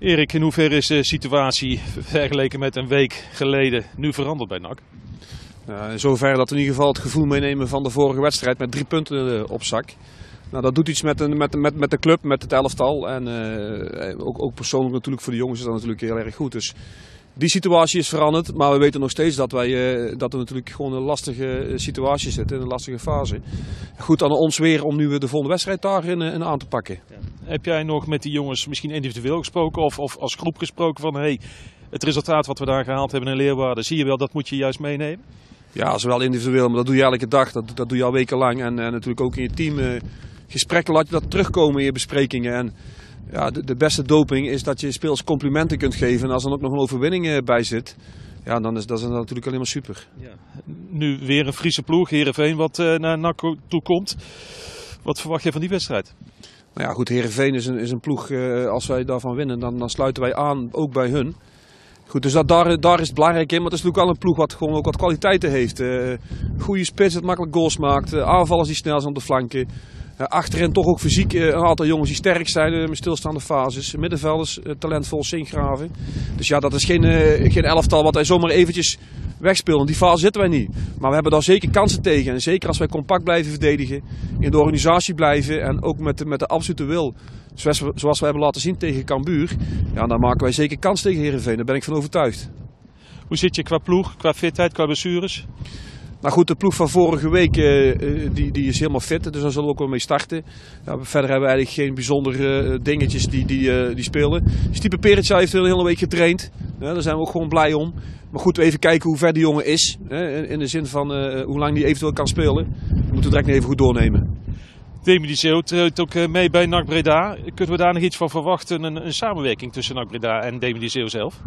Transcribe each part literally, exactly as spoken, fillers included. Erik, in hoeverre is de situatie vergeleken met een week geleden nu veranderd bij N A C? Uh, in zover dat we in ieder geval het gevoel meenemen van de vorige wedstrijd met drie punten op zak. Nou, dat doet iets met de, met, met, met de club, met het elftal en uh, ook, ook persoonlijk natuurlijk voor de jongens is dat natuurlijk heel erg goed. Dus die situatie is veranderd, maar we weten nog steeds dat, wij, uh, dat we natuurlijk gewoon in een lastige situatie zitten, in een lastige fase. Goed aan ons weer om nu de volgende wedstrijd daarin uh, aan te pakken. Ja. Heb jij nog met die jongens misschien individueel gesproken of, of als groep gesproken van hey, het resultaat wat we daar gehaald hebben in Leerwaarde, zie je wel, dat moet je juist meenemen? Ja, zowel individueel, maar dat doe je elke dag, dat, dat doe je al wekenlang en, en natuurlijk ook in je team. Uh, Gesprekken laat je dat terugkomen in je besprekingen. En ja, de, de beste doping is dat je speels complimenten kunt geven. En als er ook nog een overwinning bij zit, ja, dan is dat natuurlijk alleen maar super. Ja. Nu weer een Friese ploeg, Heerenveen, wat uh, naar N A C toe komt. Wat verwacht je van die wedstrijd? Nou ja, goed, Heerenveen is een, is een ploeg, uh, als wij daarvan winnen, dan, dan sluiten wij aan, ook bij hun. Goed, dus dat, daar, daar is het belangrijk in, maar het is natuurlijk wel een ploeg wat gewoon ook wat kwaliteiten heeft. Uh, goede spits, dat makkelijk goals maakt, uh, aanvallers die snel zijn op de flanken. Achterin toch ook fysiek een aantal jongens die sterk zijn met stilstaande fases. Middenvelders, talentvol, Zinkgraven. Dus ja, dat is geen, geen elftal wat wij zomaar eventjes wegspelen. In die fase zitten wij niet. Maar we hebben daar zeker kansen tegen. En zeker als wij compact blijven verdedigen, in de organisatie blijven en ook met de, met de absolute wil. Zoals we, zoals we hebben laten zien tegen Cambuur. Ja, dan maken wij zeker kans tegen Heerenveen. Daar ben ik van overtuigd. Hoe zit je qua ploeg, qua fitheid, qua blessures? Nou goed, de ploeg van vorige week uh, die, die is helemaal fit, dus daar zullen we ook wel mee starten. Ja, verder hebben we eigenlijk geen bijzondere uh, dingetjes die, die, uh, die spelen. Stiepe Peritza heeft de hele week getraind, ja, daar zijn we ook gewoon blij om. Maar goed, even kijken hoe ver die jongen is, hè, in de zin van uh, hoe lang die eventueel kan spelen. Dat moeten we direct nog even goed doornemen. Demy de Zeeuw treedt ook mee bij N A C Breda. Kunnen we daar nog iets van verwachten, een, een samenwerking tussen N A C Breda en Demy de Zeeuw zelf?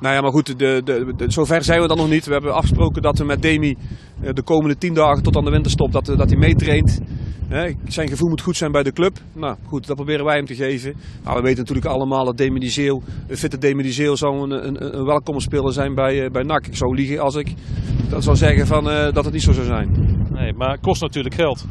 Nou ja, maar goed, de, de, de, zover zijn we dan nog niet. We hebben afgesproken dat we met Demy de komende tien dagen tot aan de winterstop dat, dat hij meetraint. Zijn gevoel moet goed zijn bij de club. Nou goed, dat proberen wij hem te geven. Nou, we weten natuurlijk allemaal dat Demy de Zeeuw, een fitte Demy de Zeeuw zou een, een, een welkome speler zijn bij, bij N A C. Ik zou liegen als ik dat zou zeggen van, uh, dat het niet zo zou zijn. Nee, maar het kost natuurlijk geld.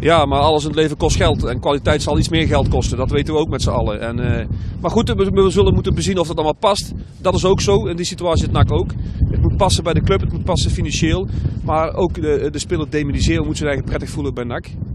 Ja, maar alles in het leven kost geld en kwaliteit zal iets meer geld kosten. Dat weten we ook met z'n allen. En, uh, maar goed, we, we zullen moeten bezien of dat allemaal past. Dat is ook zo, in die situatie zit N A C ook. Het moet passen bij de club, het moet passen financieel. Maar ook de, de speler Demy de Zeeuw moet zich eigenlijk prettig voelen bij N A C.